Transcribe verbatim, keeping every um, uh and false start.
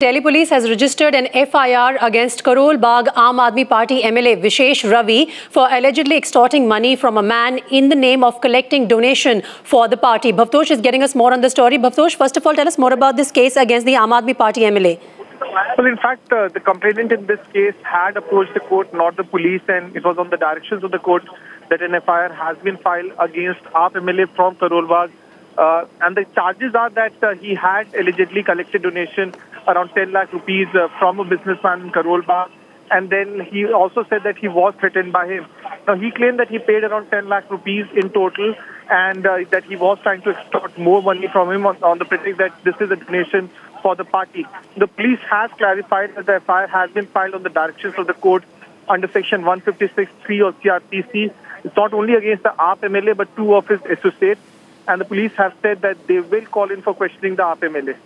Delhi Police has registered an F I R against Karol Bagh Aam Aadmi Party M L A Vishesh Ravi for allegedly extorting money from a man in the name of collecting donation for the party. Bhavtosh is getting us more on the story. Bhavtosh, first of all, tell us more about this case against the Aam Aadmi Party M L A. Well, in fact, uh, the complainant in this case had approached the court, not the police, and it was on the directions of the court that an F I R has been filed against Aam M L A from Karol Bagh. Uh, and the charges are that uh, he had allegedly collected donation around ten lakh rupees uh, from a businessman in Karol Bagh, and then he also said that he was threatened by him. Now, he claimed that he paid around ten lakh rupees in total and uh, that he was trying to extort more money from him on, on the pretext that this is a donation for the party. The police has clarified that the F I R has been filed on the directions of the court under section one fifty-six three of C R P C. It's not only against the Aam M L A but two of his associates. And the police have said that they will call in for questioning the Aam M L A.